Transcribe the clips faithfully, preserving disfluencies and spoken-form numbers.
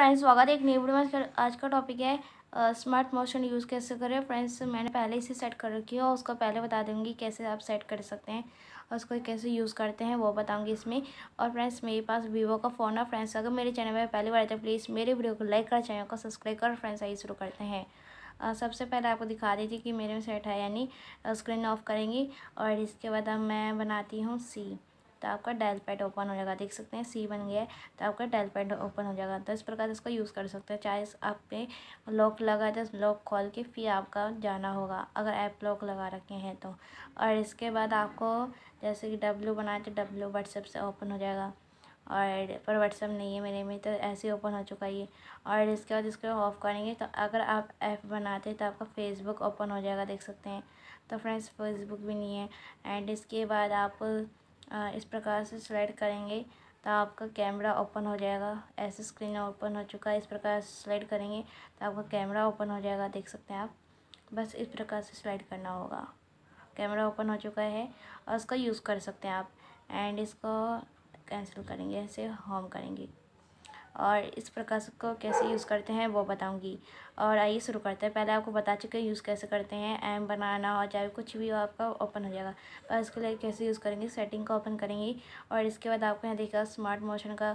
Friends स्वागत है एक नई वीडियो में। आज का टॉपिक है स्मार्ट मोशन यूज़ कैसे करें। फ्रेंड्स मैंने पहले इसे सेट कर रखी है और उसको पहले बता दूंगी कैसे आप सेट कर सकते हैं और उसको कैसे यूज़ करते हैं वो बताऊंगी इसमें। और फ्रेंड्स मेरे पास वीवो का फ़ोन है। फ्रेंड्स अगर मेरे चैनल में पहली बार आए तो प्लीज़ मेरे वीडियो को लाइक कर, चैनल को सब्सक्राइब कर। फ्रेंड्स आइए शुरू करते हैं। आ, सबसे पहले आपको दिखा देती कि मेरे में सेट है यानी स्क्रीन ऑफ करेंगी और इसके बाद अब मैं बनाती हूँ सी, तो आपका डायल पैड ओपन हो जाएगा। देख सकते हैं सी बन गया है तो आपका डायल पैड ओपन हो जाएगा। तो इस प्रकार इसको यूज़ कर सकते हैं। चाहे आपने लॉक लगा तो लॉक खोल के फिर आपका जाना होगा अगर ऐप लॉक लगा रखे हैं तो। और इसके बाद आपको जैसे कि डब्ल्यू बनाए तो डब्ल्यू व्हाट्सएप से ओपन हो जाएगा और पर व्हाट्सएप नहीं है मेरे में तो ऐसे ही ओपन हो चुका है। और इसके बाद इसको ऑफ करेंगे तो अगर आप ऐप बनाते हैं तो आपका फेसबुक ओपन हो जाएगा। देख सकते हैं तो फ्रेंड्स फेसबुक भी नहीं है। एंड इसके बाद आप इस प्रकार से स्लाइड करेंगे तो आपका कैमरा ओपन हो जाएगा। ऐसे स्क्रीन ओपन हो चुका है। इस प्रकार से स्लाइड करेंगे तो आपका कैमरा ओपन हो जाएगा। देख सकते हैं आप, बस इस प्रकार से स्लाइड करना होगा। कैमरा ओपन हो चुका है और उसका यूज़ कर सकते हैं आप। एंड इसको कैंसिल करेंगे, ऐसे होम करेंगे। और इस प्रकार से को कैसे यूज़ करते हैं वो बताऊंगी। और आइए शुरू करते हैं। पहले आपको बता चुके यूज़ कैसे करते हैं। एम बनाना हो चाहे कुछ भी हो आपका ओपन हो जाएगा। पर इसको लेकर कैसे यूज़ करेंगे, सेटिंग को ओपन करेंगे और इसके बाद आपको यहाँ देखा स्मार्ट मोशन का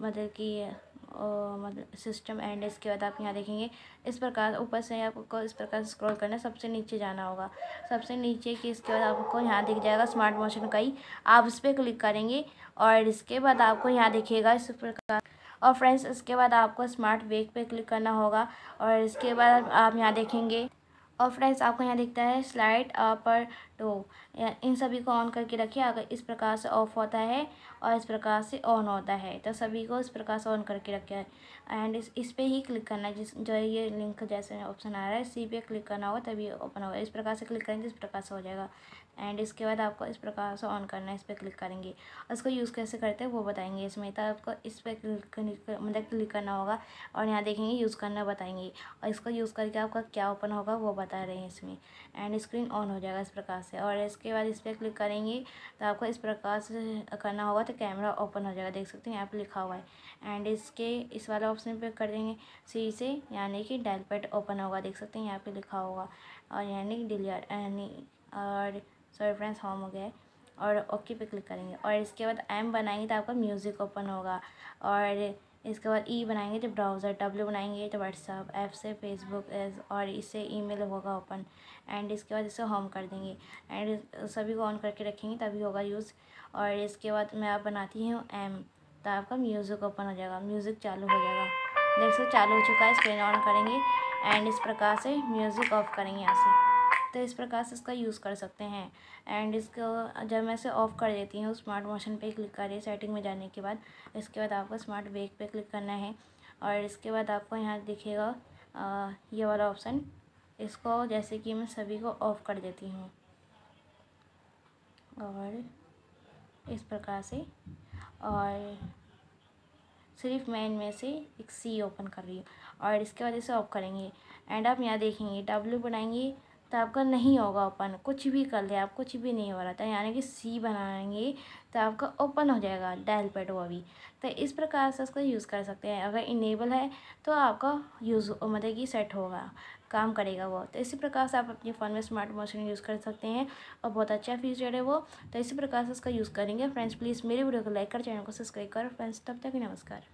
मतलब कि मतलब सिस्टम। एंड इसके बाद आप यहाँ देखेंगे इस प्रकार ऊपर से आपको इस प्रकार से स्क्रॉल करना, सबसे नीचे जाना होगा सबसे नीचे की। इसके बाद आपको यहाँ दिख जाएगा स्मार्ट मोशन का ही, आप उस पर क्लिक करेंगे और इसके बाद आपको यहाँ दिखेगा इस प्रकार। और फ्रेंड्स इसके बाद आपको स्मार्ट वेक पे क्लिक करना होगा और इसके बाद आप यहाँ देखेंगे। और फ्रेंड्स आपको यहाँ दिखता है स्लाइड पर टू, इन सभी को ऑन करके रखिए। अगर इस प्रकार से ऑफ होता है और इस प्रकार से ऑन होता है तो सभी को इस प्रकार से ऑन करके रखिए। एंड इस इस पर ही क्लिक करना है, जिस जो ये लिंक जैसे ऑप्शन आ रहा है इसी पे क्लिक करना होगा तभी ओपन होगा। इस प्रकार से क्लिक करेंगे इस प्रकार से हो जाएगा। एंड इसके बाद आपको इस प्रकार से ऑन करना है, इस पर क्लिक करेंगे। उसको यूज़ कैसे करते हैं वो बताएंगे इसमें। तो आपको इस पर क्लिक मतलब क्लिक करना होगा और यहाँ देखेंगे यूज़ करना बताएंगे और इसको यूज़ करके आपका क्या ओपन होगा वो बता रहे हैं इसमें। एंड स्क्रीन ऑन हो जाएगा इस प्रकार से। और इसके बाद इस पर क्लिक करेंगे तो आपको इस प्रकार से करना होगा तो कैमरा ओपन हो जाएगा। देख सकते हैं यहाँ पर लिखा हुआ है। एंड इसके इस वाला ऑप्शन पर कर देंगे सी से, यानी कि डायल पैड ओपन होगा। देख सकते हैं यहाँ पर लिखा होगा और यानी डिलीट यानी और सॉरी फ्रेंड्स होम हो गया है। और ओके पे क्लिक करेंगे और इसके बाद एम बनाएंगे तो आपका म्यूज़िक ओपन होगा। और इसके बाद ई बनाएंगे तो ब्राउज़र, डब्ल्यू बनाएंगे तो व्हाट्सअप, ऐप से फेसबुक और इससे ईमेल होगा ओपन। एंड इसके बाद इसे होम कर देंगे एंड सभी को ऑन करके रखेंगे तभी होगा यूज़। और इसके बाद मैं आप बनाती हूँ एम तो आपका म्यूज़िक ओपन हो जाएगा, म्यूज़िक चालू हो जाएगा। देख सकते चालू हो चुका है। स्क्रीन ऑन करेंगे एंड इस प्रकार से म्यूज़िक ऑफ करेंगे यहाँ से। तो इस प्रकार से इसका यूज़ कर सकते हैं। एंड इसको जब मैं इसे ऑफ़ कर देती हूँ स्मार्ट मोशन पे क्लिक करिए सेटिंग में जाने के बाद। इसके बाद आपको स्मार्ट वेक पे क्लिक करना है और इसके बाद आपको यहाँ दिखेगा आ, ये वाला ऑप्शन। इसको जैसे कि मैं सभी को ऑफ़ कर देती हूँ और इस प्रकार से। और सिर्फ मैं इनमें से एक सी ओपन कर रही हूँ और इसके बाद इसे ऑफ करेंगे। एंड आप यहाँ देखेंगे डब्ल्यू बनाएंगे तो आपका नहीं होगा ओपन, कुछ भी कर ले आप कुछ भी नहीं हो रहा था। यानी कि सी बनाएंगे तो आपका ओपन हो जाएगा डायल पैड वो भी। तो इस प्रकार से उसको यूज़ कर सकते हैं। अगर इनेबल है तो आपका यूज़ मतलब कि सेट होगा, काम करेगा वो। तो इसी प्रकार से आप अपने फ़ोन में स्मार्ट मोशन यूज़ कर सकते हैं और बहुत अच्छा फीचर है वो। तो इसी प्रकार से उसका यूज़ करेंगे। फ्रेंड्स प्लीज़ मेरे वीडियो को लाइक कर, चैनल को सब्सक्राइब कर। फ्रेंड्स तब तक नमस्कार।